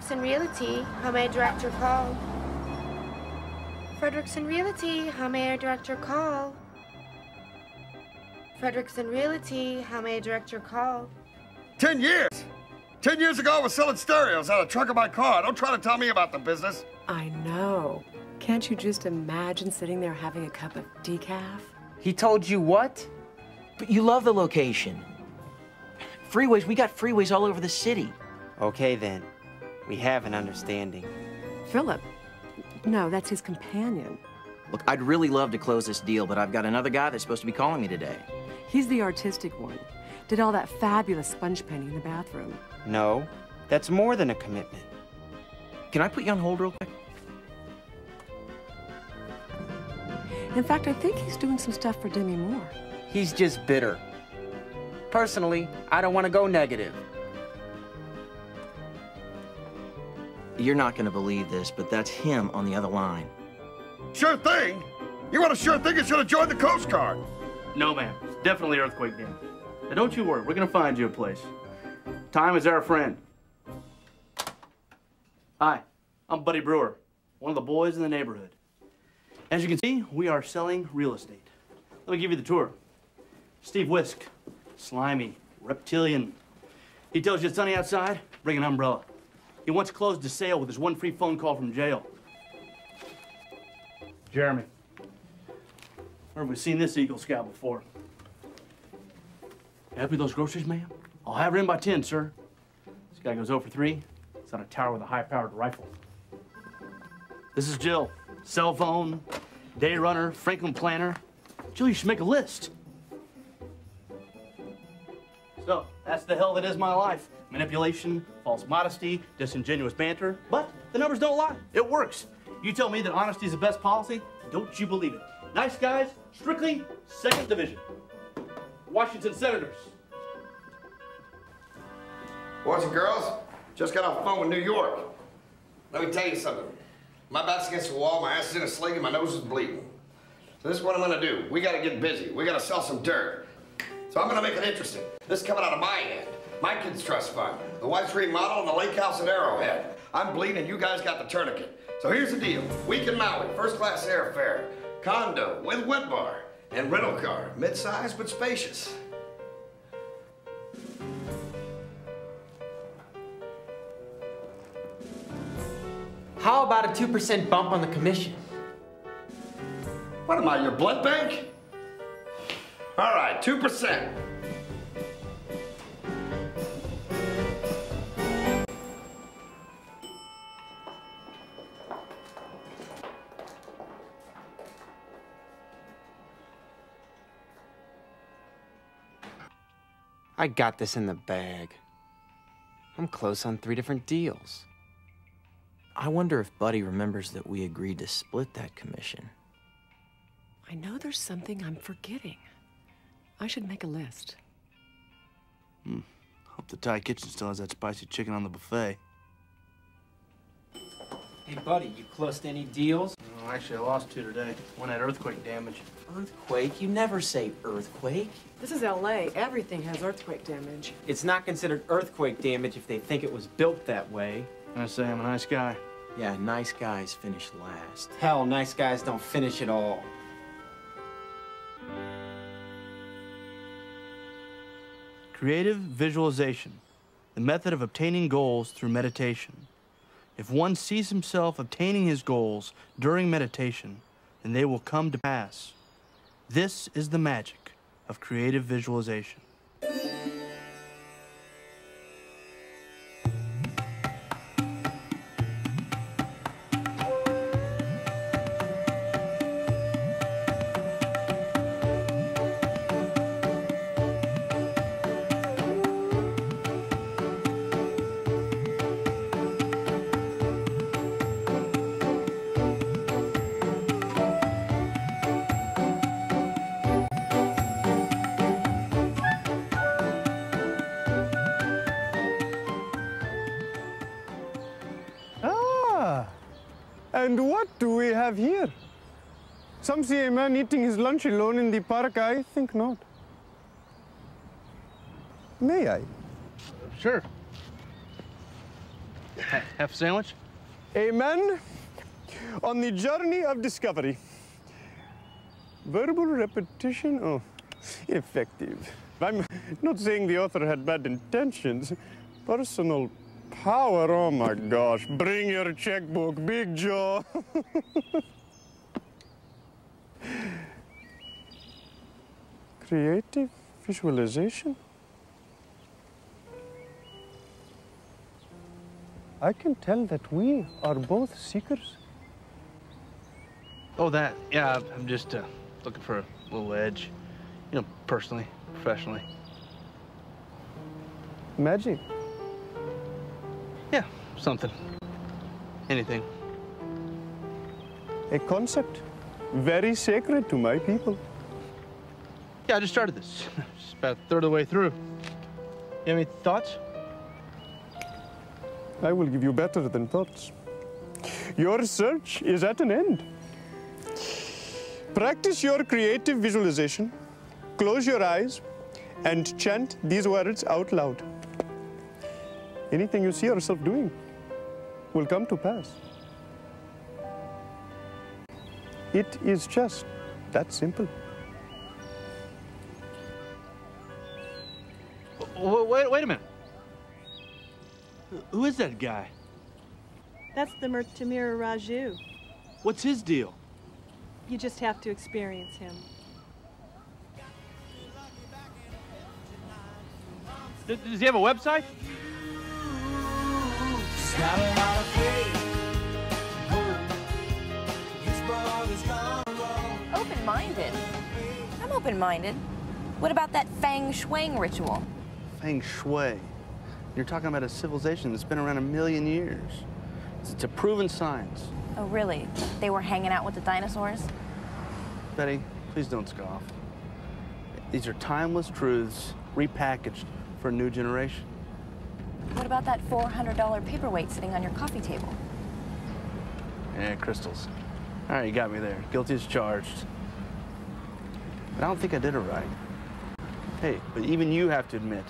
Frederickson Realty, how may I direct your call? Frederickson Realty, how may I direct your call? Frederickson Realty, how may I direct your call? 10 years! 10 years ago, I was selling stereos out of the trunk of my car. Don't try to tell me about the business. I know. Can't you just imagine sitting there having a cup of decaf? He told you what? But you love the location. Freeways, we got freeways all over the city. Okay, then. We have an understanding. Philip. No, that's his companion. Look, I'd really love to close this deal, but I've got another guy that's supposed to be calling me today. He's the artistic one. Did all that fabulous sponge painting in the bathroom. No, that's more than a commitment. Can I put you on hold real quick? In fact, I think he's doing some stuff for Demi Moore. He's just bitter. Personally, I don't want to go negative. You're not going to believe this, but that's him on the other line. Sure thing? You want a sure thing? You should have joined the Coast Guard. No, ma'am. It's definitely earthquake damage. Now, don't you worry. We're going to find you a place. Time is our friend. Hi, I'm Buddy Brewer, one of the boys in the neighborhood. As you can see, we are selling real estate. Let me give you the tour. Steve Whisk, slimy, reptilian. He tells you it's sunny outside, bring an umbrella. He once closed the sale with his one free phone call from jail. Jeremy. Where have we seen this Eagle Scout before? Happy with those groceries, ma'am? I'll have her in by 10, sir. This guy goes 0 for 3. It's on a tower with a high-powered rifle. This is Jill. Cell phone, day runner, Franklin planner. Jill, you should make a list. So, that's the hell that is my life. Manipulation, false modesty, disingenuous banter. But the numbers don't lie. It works. You tell me that honesty is the best policy, don't you believe it. Nice guys, strictly 2nd Division. Washington Senators. Boys and girls, just got off the phone with New York. Let me tell you something. My back's against the wall, my ass is in a sling, and my nose is bleeding. So this is what I'm gonna do. We gotta get busy. We gotta sell some dirt. So I'm gonna make it interesting. This is coming out of my end. My kids' trust fund, the wife's remodel, and the lake house at Arrowhead. I'm bleeding, you guys got the tourniquet. So here's the deal. Week in Maui, first-class airfare, condo with wet bar, and rental car, mid-sized but spacious. How about a 2% bump on the commission? What am I, your blood bank? All right, 2%. I got this in the bag. I'm close on 3 different deals. I wonder if Buddy remembers that we agreed to split that commission. I know there's something I'm forgetting. I should make a list. Hope the Thai kitchen still has that spicy chicken on the buffet. Hey, Buddy, you close to any deals? Oh, actually, I lost 2 today. One had earthquake damage. Earthquake? You never say earthquake. This is L.A. Everything has earthquake damage. It's not considered earthquake damage if they think it was built that way. I say I'm a nice guy. Yeah, nice guys finish last. Hell, nice guys don't finish at all. Creative visualization, the method of obtaining goals through meditation. If one sees himself obtaining his goals during meditation, then they will come to pass. This is the magic of creative visualization. And what do we have here? Some see a man eating his lunch alone in the park. I think not. May I? Sure. Half a sandwich? Amen. On the journey of discovery. Verbal repetition? Oh, ineffective. I'm not saying the author had bad intentions. Personal power, oh my gosh. Bring your checkbook, Big Joe. Creative visualization? I can tell that we are both seekers. Oh, that, yeah, I'm just looking for a little edge, you know, personally, professionally. Magic? Yeah, something, anything. A concept, very sacred to my people. Yeah, I just started this, just about a third of the way through. You have any thoughts? I will give you better than thoughts. Your search is at an end. Practice your creative visualization, close your eyes, and chant these words out loud. Anything you see yourself doing will come to pass. It is just that simple. Wait a minute. Who is that guy? That's the Murtamir Raju. What's his deal? You just have to experience him. Does he have a website? Open-minded? I'm open-minded. What about that Feng Shui ritual? Feng Shui? You're talking about a civilization that's been around 1,000,000 years. It's a proven science. Oh, really? They were hanging out with the dinosaurs? Betty, please don't scoff. These are timeless truths repackaged for a new generation. What about that $400 paperweight sitting on your coffee table? Yeah, crystals. All right, you got me there. Guilty as charged. But I don't think I did it right. Hey, but even you have to admit,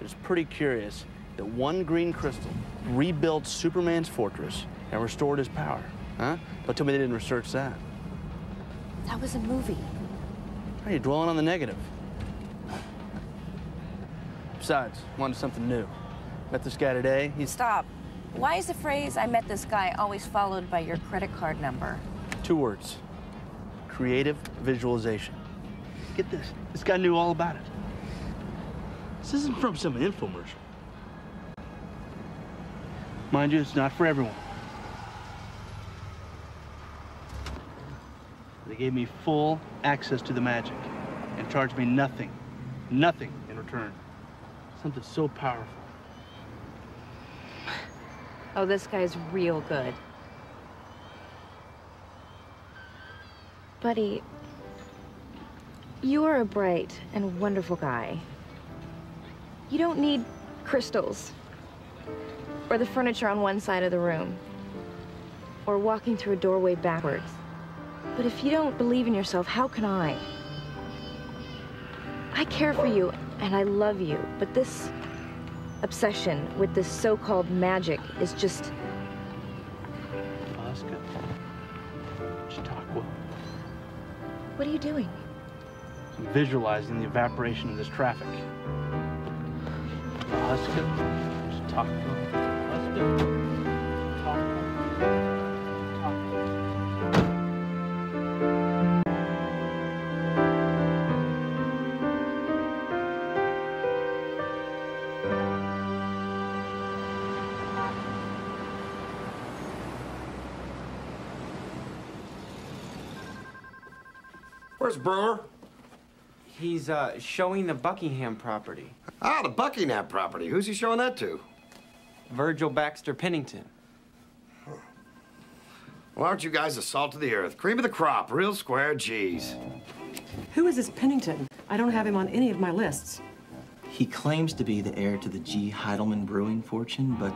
it's pretty curious that one green crystal rebuilt Superman's fortress and restored his power. Huh? Don't tell me they didn't research that. That was a movie. Why are you dwelling on the negative? Besides, wanted something new. Met this guy today, he's... Stop. Why is the phrase, I met this guy, always followed by your credit card number? Two words. Creative visualization. Get this. This guy knew all about it. This isn't from some infomercial. Mind you, it's not for everyone. They gave me full access to the magic and charged me nothing, nothing in return. Something so powerful. Oh, this guy's real good. Buddy, you are a bright and wonderful guy. You don't need crystals, or the furniture on one side of the room, or walking through a doorway backwards. But if you don't believe in yourself, how can I? I care for you, and I love you, but this obsession with this so-called magic is just... Oscar, Chautauqua. What are you doing? I'm visualizing the evaporation of this traffic. Where's Brewer? He's showing the Buckingham property. Ah, the Buckingham property. Who's he showing that to? Virgil Baxter Pennington. Huh. Well, aren't you guys the salt of the earth? Cream of the crop, real square G's. Who is this Pennington? I don't have him on any of my lists. He claims to be the heir to the G. Heidelman brewing fortune, but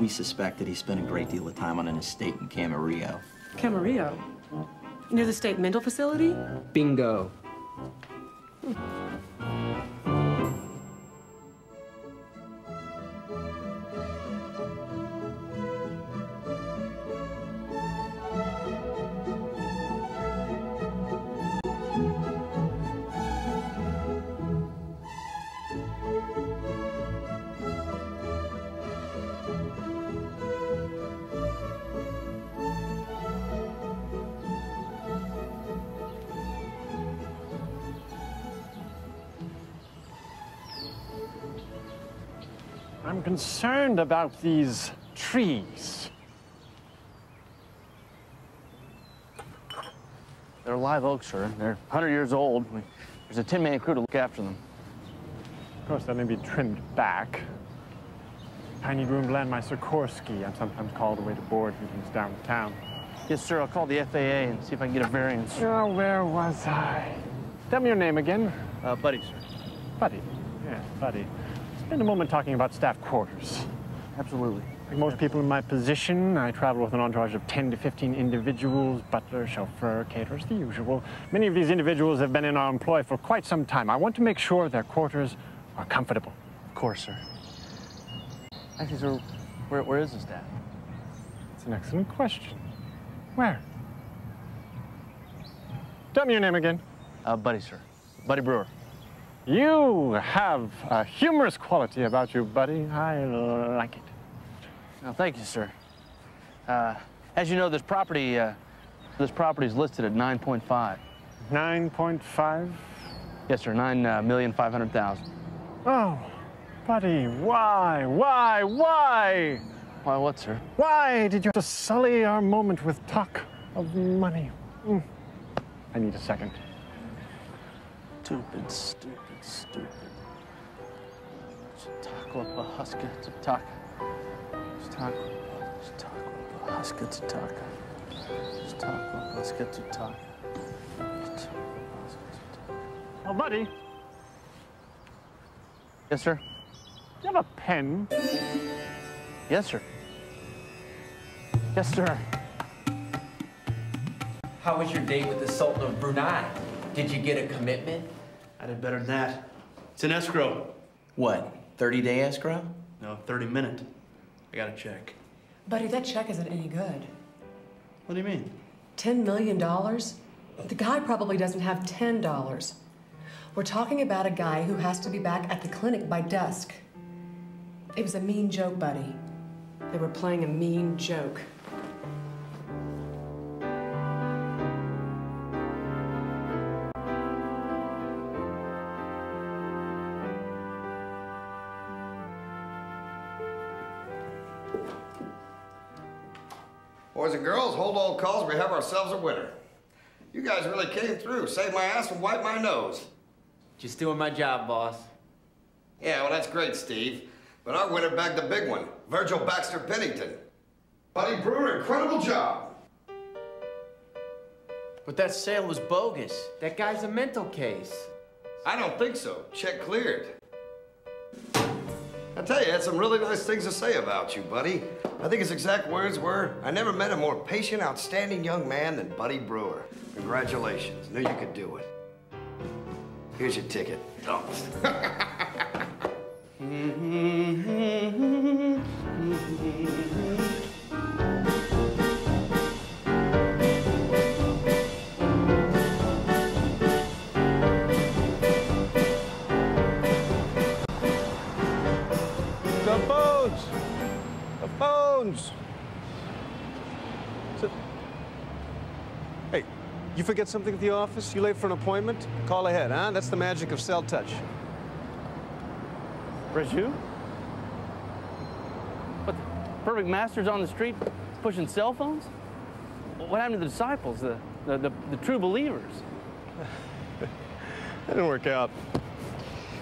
we suspect that he spent a great deal of time on an estate in Camarillo. Camarillo? Near the state mental facility? Bingo. I'm concerned about these trees. They're live oaks, sir. They're 100 years old. There's a 10-man crew to look after them. Of course, they may be trimmed back. Tiny room to land my Sikorsky. I'm sometimes called away to board meetings downtown. Yes, sir. I'll call the FAA and see if I can get a variance. Oh, where was I? Tell me your name again. Buddy, sir. Buddy. Yeah, Buddy. Spend a moment talking about staff quarters. Absolutely. Like most people in my position, I travel with an entourage of 10 to 15 individuals, butler, chauffeur, caterers, the usual. Many of these individuals have been in our employ for quite some time. I want to make sure their quarters are comfortable. Of course, sir. Actually, sir, where is the staff? That's an excellent question. Where? Tell me your name again. Buddy, sir. Buddy Brewer. You have a humorous quality about you, Buddy. I like it. Well, thank you, sir. As you know, this property is listed at 9.5. 9.5? Yes, sir. $9,500,000. Oh, Buddy, why? Why what, sir? Why did you have to sully our moment with talk of money? Mm. I need a second. Stupid. Oh, Buddy. Yes, sir. Do you have a pen? Yes, sir. Yes, sir. How was your date with the Sultan of Brunei? Did you get a commitment? I did better than that. It's an escrow. What, 30-day escrow? No, 30-minute. I got a check. Buddy, that check isn't any good. What do you mean? $10 million? The guy probably doesn't have $10. We're talking about a guy who has to be back at the clinic by dusk. It was a mean joke, Buddy. They were playing a mean joke. Boys and girls, hold all calls, we have ourselves a winner. You guys really came through, saved my ass and wiped my nose. Just doing my job, boss. Yeah, well, that's great, Steve. But our winner bagged the big one, Virgil Baxter Pennington. Buddy Brewer, incredible job. But that sale was bogus. That guy's a mental case. I don't think so. Check cleared. I tell you, I had some really nice things to say about you, Buddy. I think his exact words were, I never met a more patient, outstanding young man than Buddy Brewer. Congratulations, knew you could do it. Here's your ticket. Oh. Hey, you forget something at the office? You late for an appointment? Call ahead, huh? That's the magic of cell touch. Raju? What, perfect masters on the street pushing cell phones? What happened to the disciples, the true believers? That didn't work out.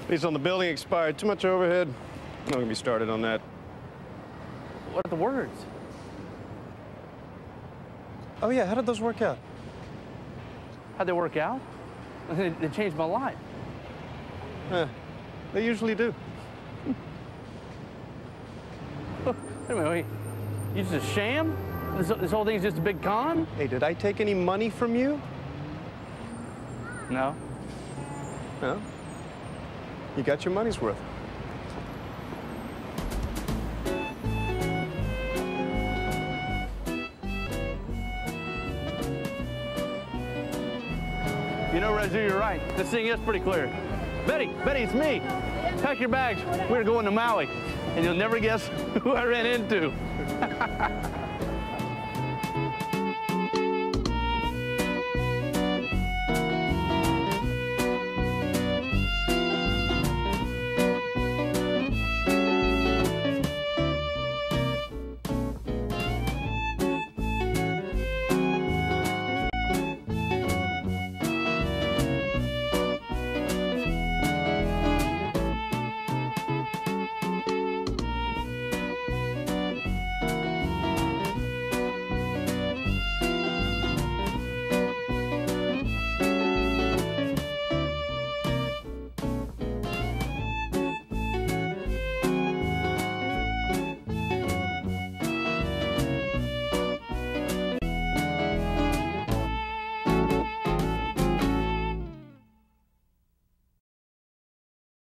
Lease on the building expired. Too much overhead. I'm not gonna be started on that. What are the words? Oh, yeah, how did those work out? How'd they work out? They changed my life. They usually do. Anyway, you just a sham? This whole thing's just a big con? Hey, did I take any money from you? No. No? You got your money's worth. You know, Raju, you're right. This thing is pretty clear. Betty, it's me. Pack your bags. We're going to Maui. And you'll never guess who I ran into.